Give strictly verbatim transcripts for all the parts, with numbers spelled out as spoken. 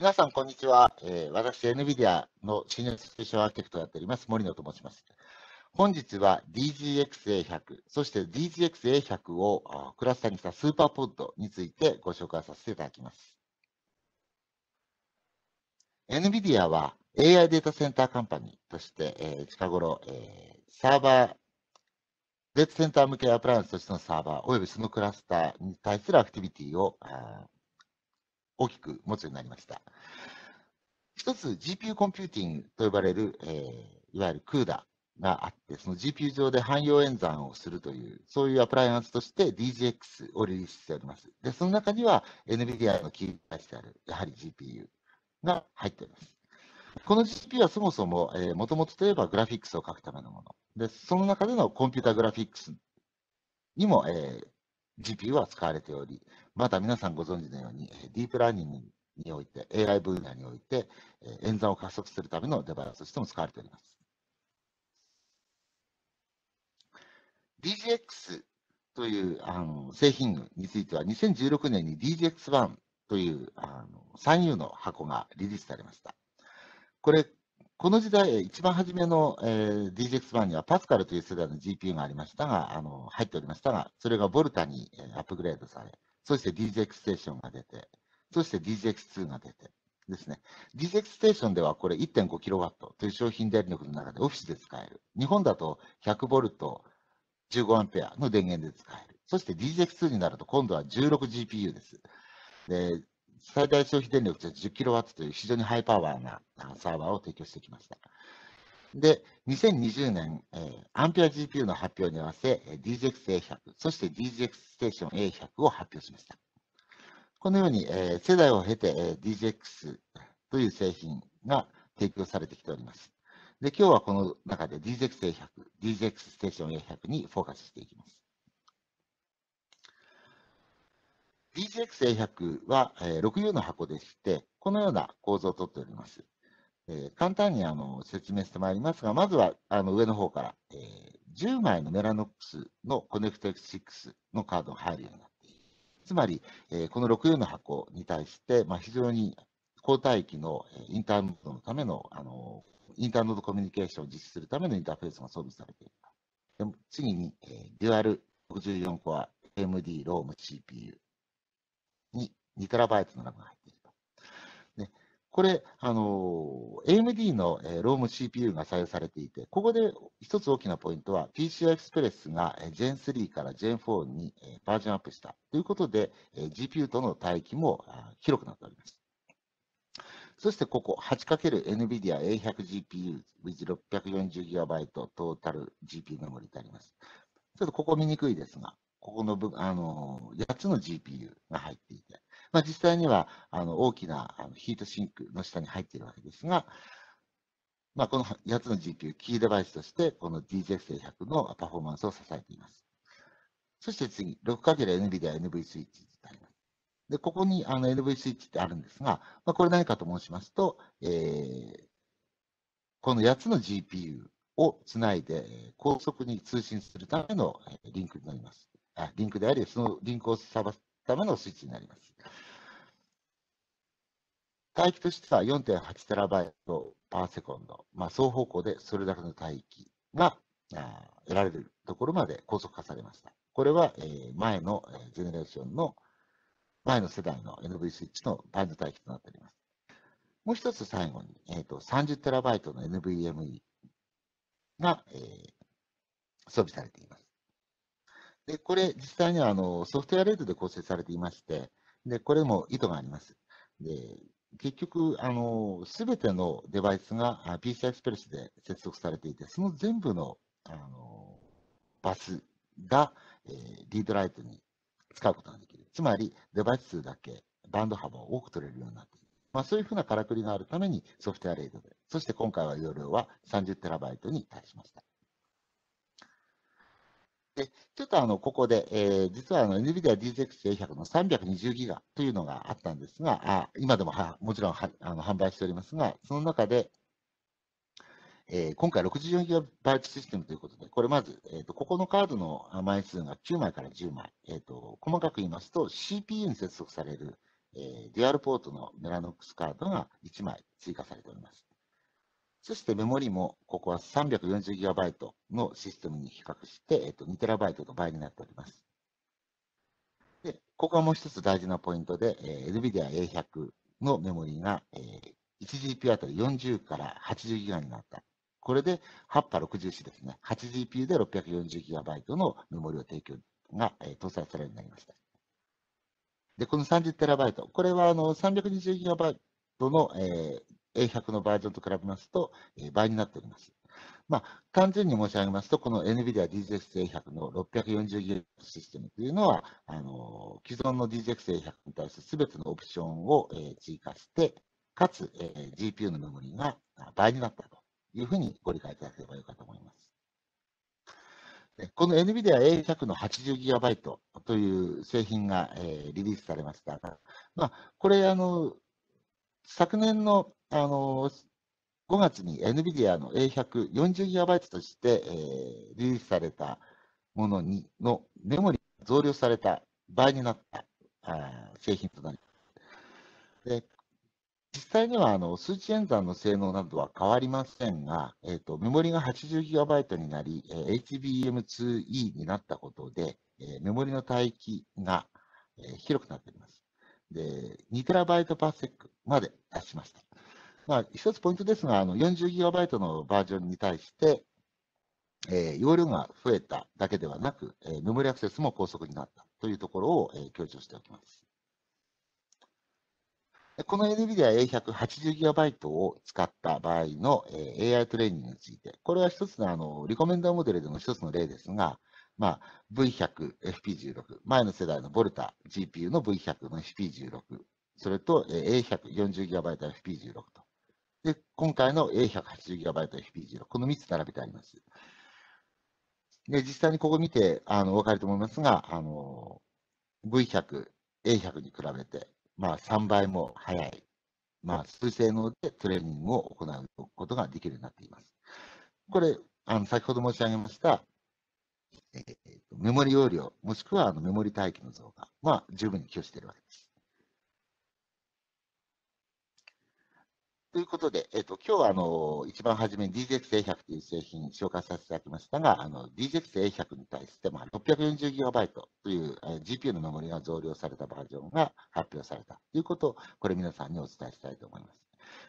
皆さん、こんにちは。えー、私、NVIDIA のシニアスペシャルアーキテクトをやっております、森野と申します。本日は ディージーエックスエーひゃく、そして ディージーエックスエーひゃく をクラスターにしたスーパーポッドについてご紹介させていただきます。NVIDIA は エーアイ データセンターカンパニーとして、えー、近頃、えー、サーバー、データセンター向けアプライアンスとしてのサーバー、およびそのクラスターに対するアクティビティをあ大きく持つようになりました。一つ、ジーピーユー コンピューティングと呼ばれる、えー、いわゆる CUDA があって、その ジーピーユー 上で汎用演算をするという、そういうアプライアンスとして ディージーエックス をリリースしております。で、その中には NVIDIA のキーに対してある、やはり ジーピーユー が入っております。この ジーピーユー はそもそも、えー、もともとといえばグラフィックスを書くためのもので、その中でのコンピュータグラフィックスにも、えー、ジーピーユー は使われており、また皆さんご存知のように、ディープラーニングにおいて、エーアイ 分野において、えー、演算を加速するためのデバイスとしても使われております。ディージーエックス というあの製品群については、にせんじゅうろくねんに ディージーエックスワン というあの スリーユー の箱がリリースされました。これ、この時代、一番初めの ディージーエックスワン にはパスカルという世代の ジーピーユー がありましたが、あの入っておりましたが、それがボルタにアップグレードされ、そして ディージーエックス ステーションが出て、そして ディージーエックスツー が出てですね、ディージーエックス ステーションではこれ いってんごキロワット という商品電力の中でオフィスで使える。日本だと ひゃくボルトじゅうごアンペア の電源で使える。そして ディージーエックスツー になると今度は じゅうろくジーピーユー です。で、最大消費電力で じゅっキロワット という非常にハイパワーなサーバーを提供してきました。で、にせんにじゅうねん、アンペア ジーピーユー の発表に合わせ、ディージーエックスエーひゃく、そして ディージーエックス ステーション エーひゃく を発表しました。このように、世代を経て ディージーエックス という製品が提供されてきております。で、今日はこの中で ディージーエックスエーひゃく、ディージーエックス ステーション エーひゃく にフォーカスしていきます。ディージーエックスエーひゃく は ろくユー の箱でして、このような構造をとっております。簡単にあの説明してまいりますが、まずはあの上の方からじゅうまいのメラノックスのコネクト エックスシックス のカードが入るようになっている。つまり、この ろくユー の箱に対して、まあ、非常に高帯域のインターノードのための、あのインターノードコミュニケーションを実施するためのインターフェースが装備されている。で次に、デュアルろくじゅうよんコア エーエムディー Rome シーピーユー に にテラバイト のラムが入っている。これ、あの エーエムディー の ローム シーピーユー が採用されていて、ここで一つ大きなポイントは、ピーシーアイ Express が ジェンスリー から ジェンフォー にバージョンアップしたということで、ジーピーユー との帯域も広くなっております。そしてここ、はち×エヌビディア エーひゃくジーピーユー with ろっぴゃくよんじゅうギガバイト トータル ジーピーユー メモリであります。ちょっとここ見にくいですが、ここの部あのやっつの ジーピーユー が入っていて、まあ、実際にはあの大きなヒートシンクの下に入っているわけですが、まあ、このやっつの ジーピーユー、キーデバイスとして、この ディージーエックスエーひゃく のパフォーマンスを支えています。そして次、ろく×エヌビディア エヌブイ スイッチとなります。で、ここにあの エヌブイ スイッチってあるんですが、まあ、これ何かと申しますと、えー、このやっつの ジーピーユー をつないで高速に通信するためのリンクになります。あ、リンクであり、そのリンクをさばすためのスイッチになります。帯域としては よんてんはちテラバイトパーセコンド、まあ、双方向でそれだけの帯域が得られるところまで高速化されました。これは前のジェネレーションの、前の世代の エヌブイ スイッチのバンド帯域となっております。もう一つ最後に、えー、と さんじゅうテラバイト の エヌブイエムイー が、えー、装備されています。でこれ、実際にはあのソフトウェアレートで構成されていまして、でこれも意図があります。で結局、すべてのデバイスが ピーシーアイ Express で接続されていて、その全部の、あのバスが、えー、リードライトに使うことができる。つまり、デバイス数だけバンド幅を多く取れるようになっている。まあ、そういうふうなからくりがあるためにソフトウェアレートで、そして今回は容量は さんじゅうテラバイト に対しました。でちょっとあのここで、えー、実はあの NVIDIA ディージーエックスエーひゃく のさんびゃくにじゅうギガというのがあったんですが、あ今でもはもちろんはあの販売しておりますが、その中で、えー、今回 ろくじゅうよんギガバイト システムということで、これまず、えー、とここのカードの枚数がきゅうまいからじゅうまい、えー、と細かく言いますと シーピーユー に接続されるえー、デュアルポートのメラノックスカードがいちまい追加されております。そしてメモリも、ここは さんびゃくよんじゅうギガバイト のシステムに比較して、えっと、にテラバイト の倍になっております。で、ここはもう一つ大事なポイントで、えー、NVIDIA エーひゃく のメモリが、えー、いちジーピーユー あたりよんじゅうからはちじゅうギガになった。これではちはろくまるよんですね。はちジーピーユー で ろっぴゃくよんじゅうギガバイト のメモリを提供が、えー、搭載されるようになりました。で、この さんじゅうテラバイト、これはあの さんびゃくにじゅうギガバイト の、えーエーひゃく のバージョンと比べますと倍になっております。まあ、単純に申し上げますと、この NVIDIA ディージーエックスエーひゃく の ろっぴゃくよんじゅうギガバイト システムというのは、あの既存の ディージーエックスエーひゃく に対するすべてのオプションを追加して、かつ ジーピーユー のメモリが倍になったというふうにご理解いただければよいかと思います。この NVIDIA エーひゃく の はちじゅうギガバイト という製品がリリースされましたが、まあ、これあの、昨年のあのごがつに NVIDIA の エーひゃく、よんじゅうギガバイト として、えー、リリースされたものにのメモリが増量された倍になったあ製品となります。で、実際にはあの数値演算の性能などは変わりませんが、えーと、メモリが はちじゅうギガバイト になり、えー、エイチビーエムツーイー になったことで、えー、メモリの帯域が、えー、広くなっています。で、にテラバイトパーセックまで達しました。まあ、一つポイントですが、よんじゅうギガバイト のバージョンに対して、えー、容量が増えただけではなく、えー、メモリアクセスも高速になったというところを、えー、強調しておきます。この NVIDIA エーひゃく、はちじゅうギガバイト を使った場合の、えー、エーアイ トレーニングについて、これは一つの、あのリコメンダーモデルでの一つの例ですが、まあ、ブイひゃく、エフピーじゅうろく、前の世代の Volta、ジーピーユー の ブイひゃく の エフピーじゅうろく、それと エーひゃく、よんじゅうギガバイト、エフピーじゅうろく と。で、今回の エーひゃく、はちじゅうギガバイト、エフピーじゅうろく、このみっつ並べてあります。で、実際にここ見てあのお分かると思いますが、あの ブイひゃく、エーひゃく に比べて、まあ、さんばいも速い、まあ、数性能でトレーニングを行うことができるようになっています。これ、あの先ほど申し上げました、えー、メモリ容量、もしくはあのメモリ帯域の増加は十分に寄与しているわけです。ということで、えっと、今日はあの一番初めに ディージーエックスエーひゃく という製品を紹介させていただきましたが、ディージーエックスエーひゃく に対して、まあ、ろっぴゃくよんじゅうギガバイト という、えー、ジーピーユー のメモリが増量されたバージョンが発表されたということを、これ皆さんにお伝えしたいと思います。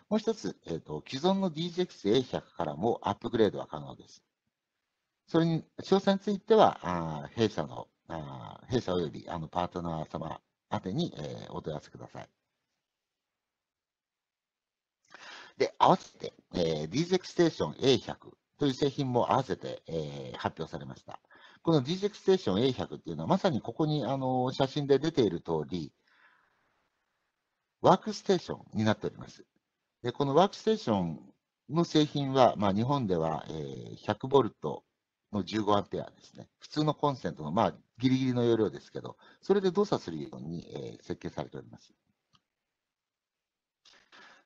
もう一つ、えっと、既存の ディージーエックスエーひゃく からもアップグレードは可能です。それに、詳細については、あ弊社の、あ弊社およびあのパートナー様宛てに、えー、お問い合わせください。で、合わせて、えー、ディージーエックス ステーション エーひゃく という製品も合わせて、えー、発表されました。この ディージーエックス ステーション エーひゃく というのは、まさにここにあの写真で出ている通り、ワークステーションになっております。で、このワークステーションの製品は、まあ、日本では、えー、ひゃくボルト、のじゅうごアンペアですね。普通のコンセントの、まあ、ギリギリの容量ですけど、それで動作するように、えー、設計されております。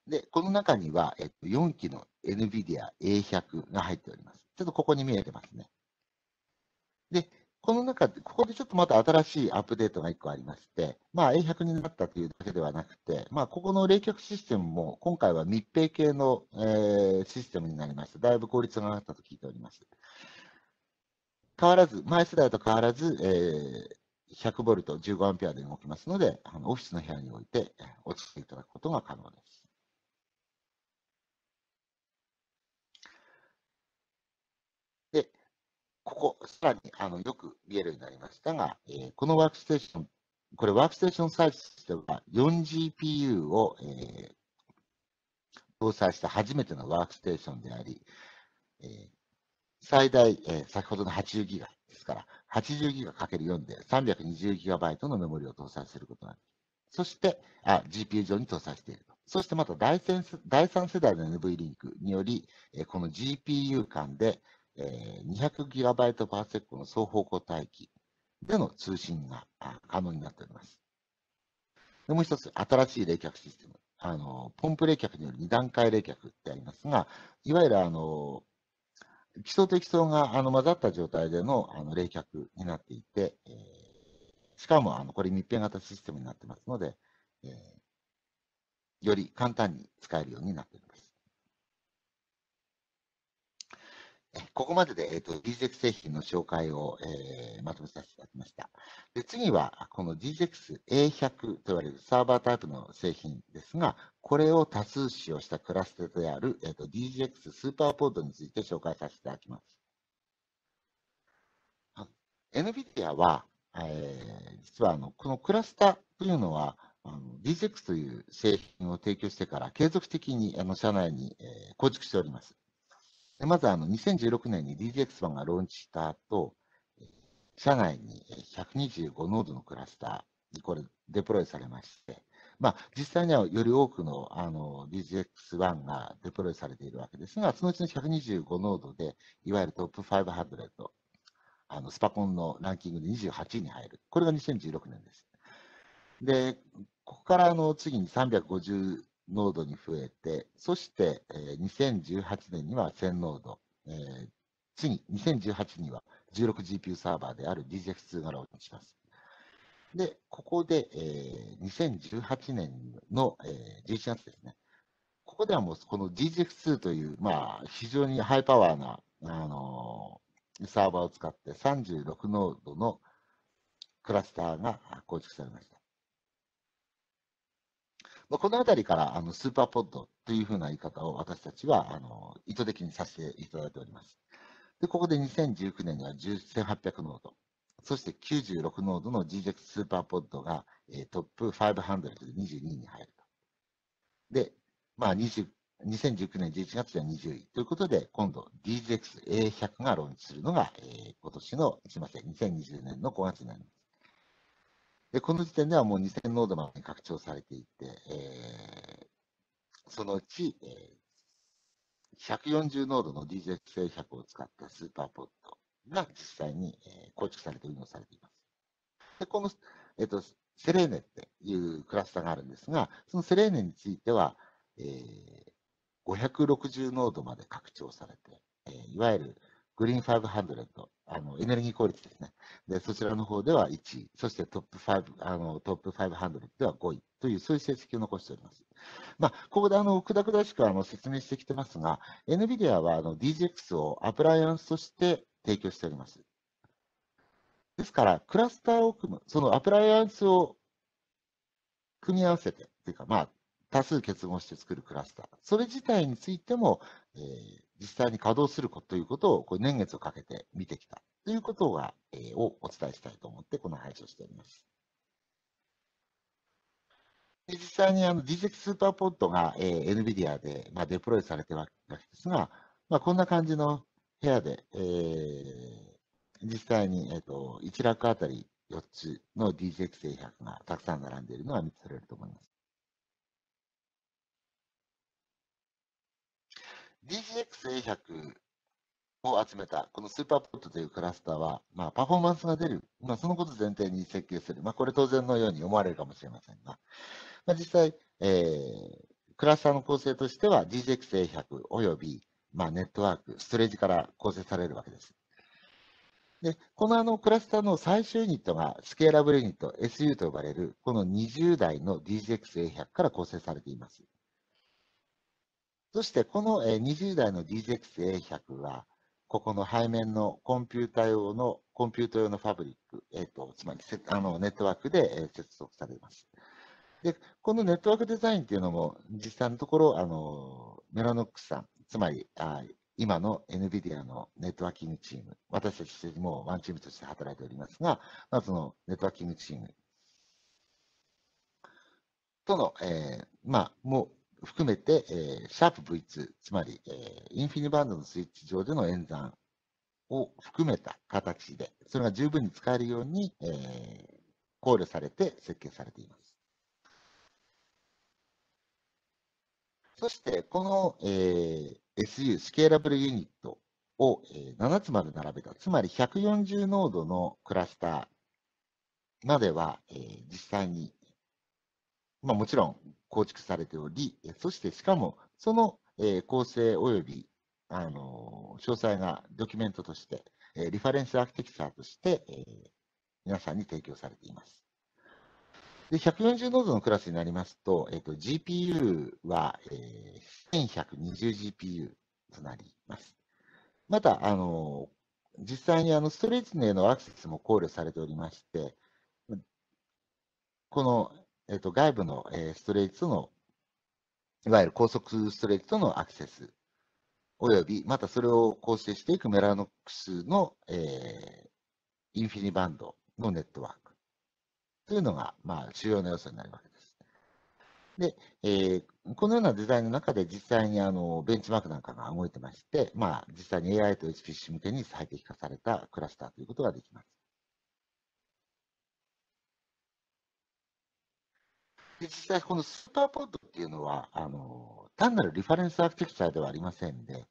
で、この中には、えっと、よんきの NVIDIA エーひゃく が入っております。ちょっとここに見えてますね。で、この中で、ここでちょっとまた新しいアップデートがいっこありまして、まあ、エーひゃく になったというだけではなくて、まあ、ここの冷却システムも今回は密閉系の、えー、システムになりました。だいぶ効率が上がったと聞いております。変わらず、前世代と変わらず、えー、ひゃくボルト、じゅうごアンペアで動きますので、あのオフィスの部屋において落ちていただくことが可能です。で、ここ、さらにあのよく見えるようになりましたが、えー、このワークステーション、これ、ワークステーションサイズとしては、よんジーピーユー を、えー、搭載した初めてのワークステーションであり、えー最大、えー、先ほどのはちじゅうギガですから、はちじゅうギガかけるよん で さんびゃくにじゅうギガバイト のメモリを搭載することができる。そして、ジーピーユー 上に搭載していると。そしてまただいさんせだいの エヌブイ リンクにより、えー、この ジーピーユー 間で、えー、にひゃくギガバイトパーセックの双方向帯域での通信が可能になっております。でもう一つ、新しい冷却システム。あのポンプ冷却によるにだんかい冷却ってありますが、いわゆるあの基礎と基礎があの混ざった状態でのあの冷却になっていて、えー、しかもあのこれ密閉型システムになってますので、えー、より簡単に使えるようになっています。ここまでで、えー、と ディージーエックス 製品の紹介を、えー、まとめさせていただきました。で次は、この ディージーエックス エーひゃく と言われるサーバータイプの製品ですが、これを多数使用したクラスターである、えー、と ディージーエックス スーパーポードについて紹介させていただきます。エヌビディア は、えー、実はあのこのクラスターというのは、ディージーエックス という製品を提供してから継続的にあの社内に、えー、構築しております。まずあのにせんじゅうろくねんに ディージーエックスワン がローンチした後、社内にひゃくにじゅうごノードのクラスター、これデプロイされまして、まあ、実際にはより多くの ディージーエックスワン がデプロイされているわけですが、そのうちのひゃくにじゅうごノードで、いわゆるトップごひゃく、あのスパコンのランキングでにじゅうはちいに入る、これがにせんじゅうろくねんです。で、ここからあの次にさんびゃくごじゅうノードに増えて、そしてにせんじゅうはちねんにはせんノード、次ににせんじゅうはちねんには じゅうろくジーピーユー サーバーである ディージーエックスツー がローンチします。で、ここでにせんじゅうはちねんのじゅういちがつですね、ここではもうこの ディージーエックスツー という、まあ、非常にハイパワーなあのサーバーを使ってさんじゅうろくノードのクラスターが構築されました。このあたりからあのスーパーポッドというふうな言い方を私たちはあの意図的にさせていただいております。でここでにせんじゅうきゅうねんにはせんはっぴゃくノード、そしてきゅうじゅうろくノードの ディージーエックス スーパーポッドがトップごひゃくでにじゅうにいに入ると。で、まあ、にせんじゅうきゅうねんじゅういちがつではにじゅういということで、今度 ディージーエックスエーひゃく がローンチするのが、えー、今年の、すみません、にせんにじゅうねんのごがつになります。でこの時点ではもうにせんノードまで拡張されていて、えー、そのうち、えー、ひゃくよんじゅうノードの ディージーエックスエーひゃく を使ったスーパーポッドが実際に、えー、構築されて運用されています。でこの、えーと、セレーネっていうクラスターがあるんですが、そのセレーネについては、えー、ごひゃくろくじゅうノードまで拡張されて、えー、いわゆるグリーンごひゃく、あのエネルギー効率ですね。で、そちらの方ではいちい、そしてトップご、あのトップごひゃくではごいという、そういう成績を残しております。まあ、ここであのくだくだしくあの説明してきてますが、エヌビディア はあの ディージーエックス をアプライアンスとして提供しております。ですから、クラスターを組む、そのアプライアンスを組み合わせて、というか、まあ、多数結合して作るクラスター、それ自体についても、えー、実際に稼働するということをこう年月をかけて見てきたということが、えー、をお伝えしたいと思って、この配置をしております。で実際にあの ディージーエックス スーパーポッドが、えー、エヌビディア で、まあ、デプロイされているわけですが、まあ、こんな感じの部屋で、えー、実際に、えー、といちラックあたりよっつの ディージーエックスエーひゃく がたくさん並んでいるのが見つかれると思います。ディージーエックスエーひゃく を集めたこのスーパーポッドというクラスターは、まあ、パフォーマンスが出る、まあ、そのことを前提に設計する、まあ、これ当然のように思われるかもしれませんが、まあ、実際、えー、クラスターの構成としては ディージーエックスエーひゃく および、まあ、ネットワーク、ストレージから構成されるわけです。でこの、 あのクラスターの最終ユニットがスケーラブルユニット エスユー と呼ばれるこのにじゅうだいの ディージーエックスエーひゃく から構成されています。そしてこのにじゅうだいの ディージーエックスエーひゃく は、ここの背面のコンピュータ用の、コンピュータ用のファブリック、えー、とつまりあのネットワークで接続されます。で、このネットワークデザインというのも、実際のところ、あのメラノックスさん、つまりあ今の エヌビディア のネットワーキングチーム、私たちもワンチームとして働いておりますが、まずのネットワーキングチームとの、えー、まあ、もう、含めて、えー、シャープ ブイツー、つまり、えー、インフィニバンドのスイッチ上での演算を含めた形で、それが十分に使えるように、えー、考慮されて設計されています。そして、この、えー、エスユー、スケーラブルユニットを、えー、ななつまで並べた、つまりひゃくよんじゅうノードのクラスターまでは、えー、実際に、まあ、もちろん、構築されており、そしてしかもその構成およびあの詳細がドキュメントとしてリファレンスアーキテクチャとして皆さんに提供されています。でひゃくよんじゅうノードのクラスになりますと、えー、と ジーピーユー は、えー、せんひゃくにじゅうジーピーユー となります。また、あの実際にあのストレージへのアクセスも考慮されておりまして、この、えー、と外部のストレージとの、いわゆる高速ストレージとのアクセス、およびまたそれを構成していくメラノックスの、えー、インフィニバンドのネットワークというのが、まあ、主要な要素になるわけです。で、えー、このようなデザインの中で実際にあのベンチマークなんかが動いてまして、まあ、実際に エーアイ と エイチピーシー 向けに最適化されたクラスターということができます。実際、このスーパーポッドっていうのはあの、単なるリファレンスアーキテクチャではありませんで、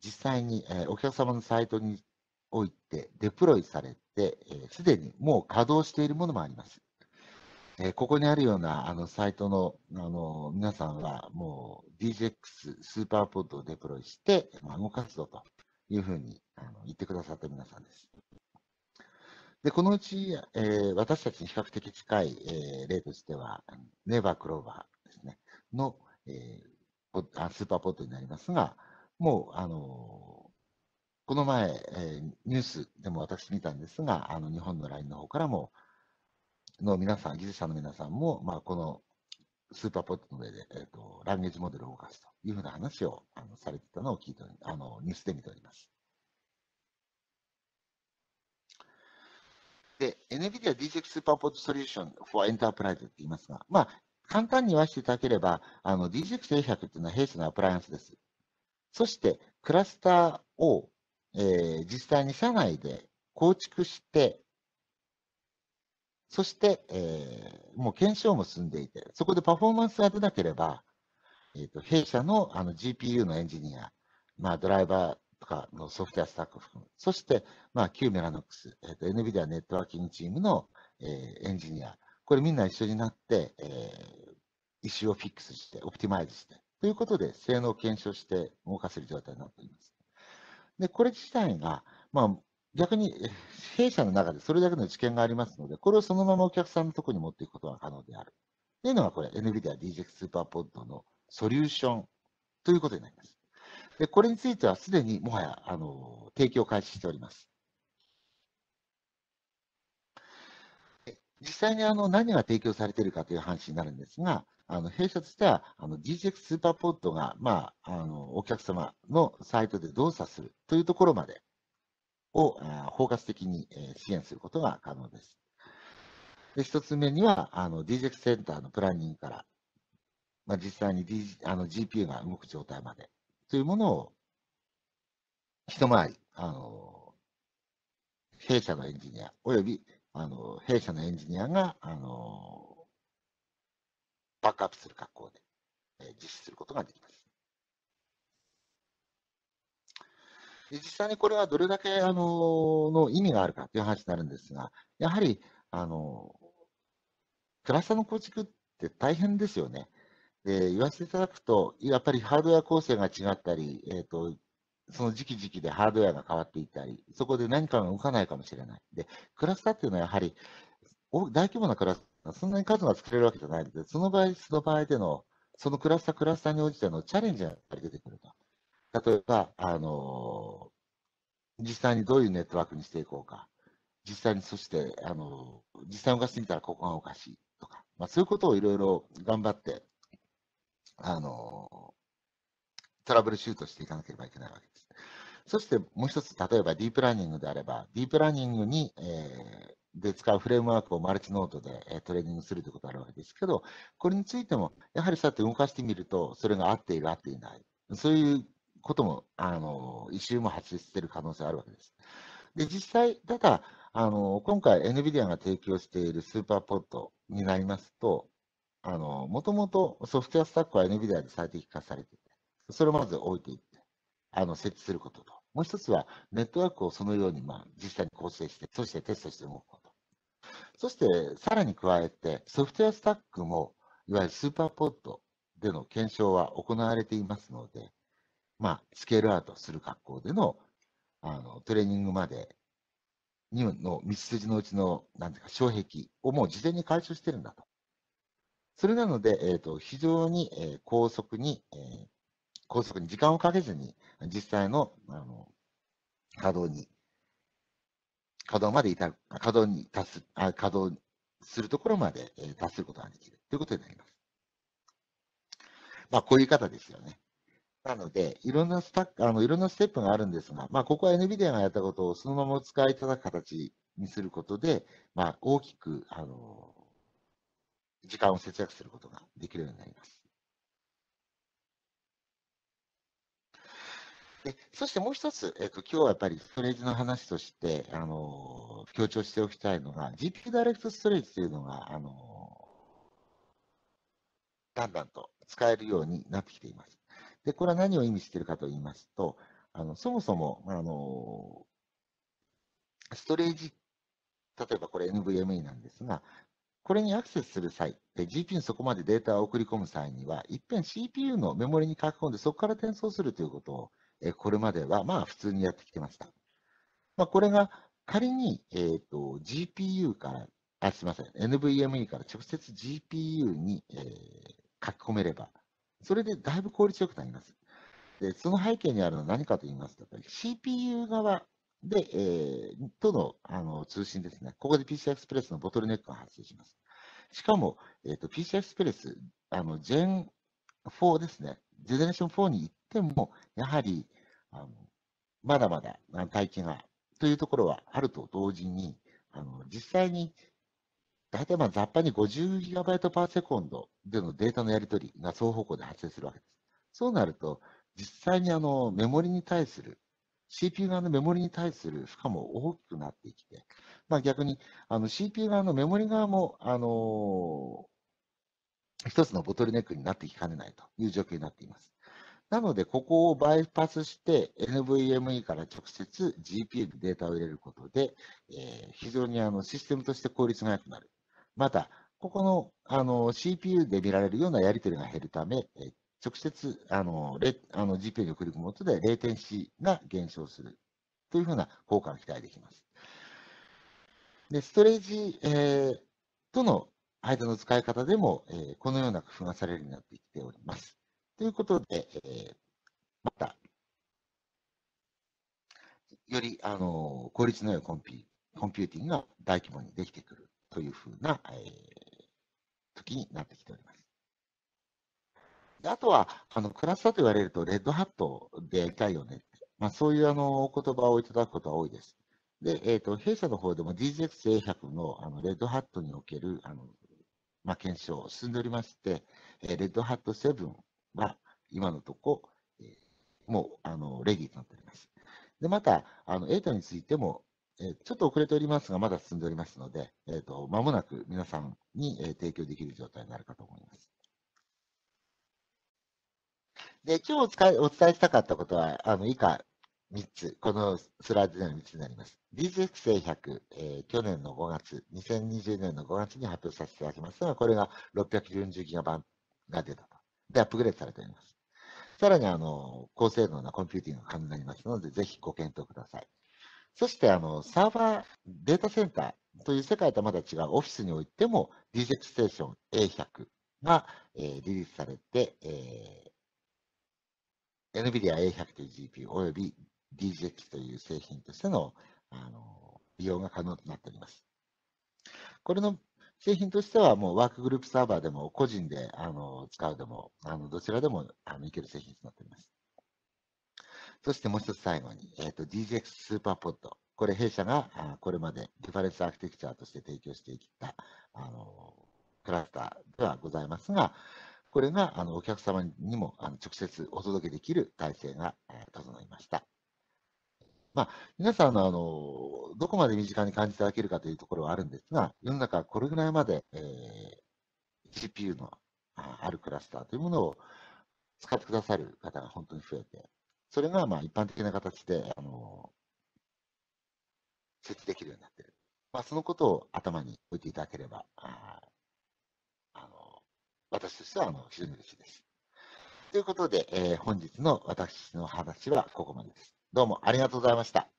実際にお客様のサイトにおいてデプロイされて、すでにもう稼働しているものもあります。ここにあるようなあのサイトのあの皆さんは、もう ディージェーエックス スーパーポッドをデプロイして、動かすぞというふうに言ってくださった皆さんです。でこのうち、えー、私たちに比較的近い、えー、例としては、ネイバークローバーですね、の、えー、スーパーポッドになりますが、もう、あのー、この前、えー、ニュースでも私見たんですが、あの日本の ライン の方からも、の皆さん、技術者の皆さんも、まあ、このスーパーポッドの上で、えーと、ランゲージモデルを動かすというふうな話をあのされていたのを聞いてあのニュースで見ております。エヌビディア ディージェーエックス SuperPod Solution for Enterprise って言いますが、まあ、簡単に言わせていただければ、ディージェーエックス エーひゃく っていうのは弊社のアプライアンスです。そして、クラスターを、えー、実際に社内で構築して、そして、えー、もう検証も進んでいて、そこでパフォーマンスが出なければ、えー、と弊社の、あの ジーピーユー のエンジニア、まあ、ドライバー、とかのソフトウェアスタックを含む、そして、まあ、旧メラノックス、えーと、エヌビディア ネットワーキングチームの、えー、エンジニア、これみんな一緒になって、えー、イシューをフィックスして、オプティマイズして、ということで、性能を検証して動かせる状態になっています。で、これ自体が、まあ、逆に弊社の中でそれだけの知見がありますので、これをそのままお客さんのところに持っていくことが可能である。というのが、これ、エヌビディア ディージェーエックス SuperPod のソリューションということになります。でこれについてはすでにもはやあの提供を開始しております。実際にあの何が提供されているかという話になるんですが、あの弊社としてはあの ディージェーエックス スーパーポッドが、まあ、あのお客様のサイトで動作するというところまでを包括的に支援することが可能です。でひとつめにはあの ディージェーエックス センターのプランニングから、まあ、実際に、D、あの ジーピーユー が動く状態まで。というものを一回りあの弊社のエンジニアおよびあの弊社のエンジニアがあのバックアップする格好で実施することができます。で実際にこれはどれだけあのの意味があるかという話になるんですが、やはりあのクラスターの構築って大変ですよね。で言わせていただくと、やっぱりハードウェア構成が違ったり、えーと、その時期時期でハードウェアが変わっていたり、そこで何かが動かないかもしれない。で、クラスターっていうのはやはり大規模なクラスター、そんなに数が作れるわけじゃないので、その場合、その場合での、そのクラスター、クラスターに応じてのチャレンジが出てくると。例えば、あのー、実際にどういうネットワークにしていこうか、実際に、そして、あのー、実際に動かしてみたらここがおかしいとか、まあ、そういうことをいろいろ頑張って、あのトラブルシュートしていかなければいけないわけです。そしてもう一つ、例えばディープラーニングであれば、ディープラーニングに、えー、で使うフレームワークをマルチノードで、えー、トレーニングするということがあるわけですけど、これについても、やはりそうやって動かしてみると、それが合っている、合っていない、そういうことも、あのイシューも発生している可能性があるわけです。で実際、ただ、あの今回、エヌビディア が提供しているスーパーポッドになりますと、もともとソフトウェアスタックは エヌビディア で最適化されていて、それをまず置いていって、あの設置することと、もう一つはネットワークをそのようにまあ実際に構成して、そしてテストして動くこと、そしてさらに加えて、ソフトウェアスタックもいわゆるスーパーポッドでの検証は行われていますので、まあ、スケールアウトする格好での、あのトレーニングまでの道筋のうちのなんていうか障壁をもう事前に解消してるんだと。それなので、えー、と非常に、えー、高速に、えー、高速に時間をかけずに実際の、あの稼働に稼働まで至る稼働に達すあ稼働するところまで、えー、達することができるということになります。まあ、こういう方ですよね。なので、いろんなスタッあのいろんなステップがあるんですが、まあ、ここは エヌビディア がやったことをそのままお使いいただく形にすることで、まあ、大きくあの時間を節約することができるようになります。でそしてもう一つ、えっと、今日はやっぱりストレージの話としてあの強調しておきたいのが、ジーピーユー ダイレクトストレージというのがあのだんだんと使えるようになってきています。でこれは何を意味しているかと言いますと、あのそもそもあのストレージ、例えばこれ エヌブイエムイー なんですが、これにアクセスする際、ジーピーユー にそこまでデータを送り込む際には、いっぺん シーピーユー のメモリに書き込んで、そこから転送するということを、えこれまではまあ普通にやってきてました。まあ、これが仮に、えー、と ジーピーユー から、あ、すみません、エヌブイエムイー から直接 ジーピーユー に、えー、書き込めれば、それでだいぶ効率よくなります。でその背景にあるのは何かと言いますと、シーピーユー 側で、えー、との、あの通信ですね、ここで ピーシーアイ Express のボトルネックが発生します。しかも、えー、と ピーシーアイ Express、ジェンフォー ですね、ジェネレーションフォーに行っても、やはりあのまだまだ待機がというところはあると同時に、あの実際に大体まあ雑把に ごじゅうギガバイト パーセコンドでのデータのやり取りが双方向で発生するわけです。そうなると、実際にあのメモリに対する、シーピーユー 側のメモリに対する負荷も大きくなってきて、まあ、逆にあの シーピーユー 側のメモリ側も、あのー、一つのボトルネックになってきかねないという状況になっています。なので、ここをバイパスして、エヌブイエムイー から直接 ジーピーユー にデータを入れることで、えー、非常にあのシステムとして効率が良くなる。また、ここのあの シーピーユー で見られるようなやり取りが減るため、直接あのあの ジーピーユー に送り込むことで、レイテンシーが減少するというふうな効果が期待できます。でストレージ、えー、との間の使い方でも、えー、このような工夫がされるようになってきております。ということで、えー、また、よりあの効率の良いコンピ、コンピューティングが大規模にできてくる。というふうな、えー、時になってきております。であとはあの、クラスターと言われると、レッドハットでやりたいよねって、まあ、そういうあのお言葉をいただくことは多いです。で、えー、と弊社の方でも ディージーエックス エーひゃく の, あのレッドハットにおけるあの、まあ、検証、進んでおりまして、えー、レッドハットセブンは今のところ、えー、もうあのレディーとなっております。でまたあの、エイトについてもちょっと遅れておりますが、まだ進んでおりますので、えーと、間もなく皆さんに提供できる状態になるかと思います。で今日お使いお伝えしたかったことは、あの以下みっつ、このスライドでのみっつになります。ディージーエックスエーひゃく、えー、去年のごがつ、にせんにじゅうねんのごがつに発表させていただきましたが、これが ろっぴゃくよんじゅうギガ 版が出たと。で、アップグレードされております。さらにあの高性能なコンピューティングが可能になりますので、ぜひご検討ください。そしてあのサーバー、データセンターという世界とはまだ違うオフィスにおいても ディージェーエックス ステーション エーひゃく が、えー、リリースされて、えー、エヌビディア エーひゃく という ジーピーユー および ディージーエックス という製品として の, あの利用が可能となっております。これの製品としてはもうワークグループサーバーでも個人であの使うでもあのどちらでもあのいける製品となっております。そしてもう一つ最後に、えー、と ディージーエックス スーパーポッド。これ弊社があこれまでリファレンスアーキテクチャとして提供してきたあのクラスターではございますが、これがあのお客様にもあの直接お届けできる体制が整いました。まあ、皆さんのあのどこまで身近に感じていただけるかというところはあるんですが、世の中はこれぐらいまで、えー、ジーピーユー のあるクラスターというものを使ってくださる方が本当に増えて、それがまあ一般的な形であの設置できるようになっている、まあ、そのことを頭に置いていただければ、ああの私としてはあの非常に嬉しいです。ということで、えー、本日の私の話はここまでです。どうもありがとうございました。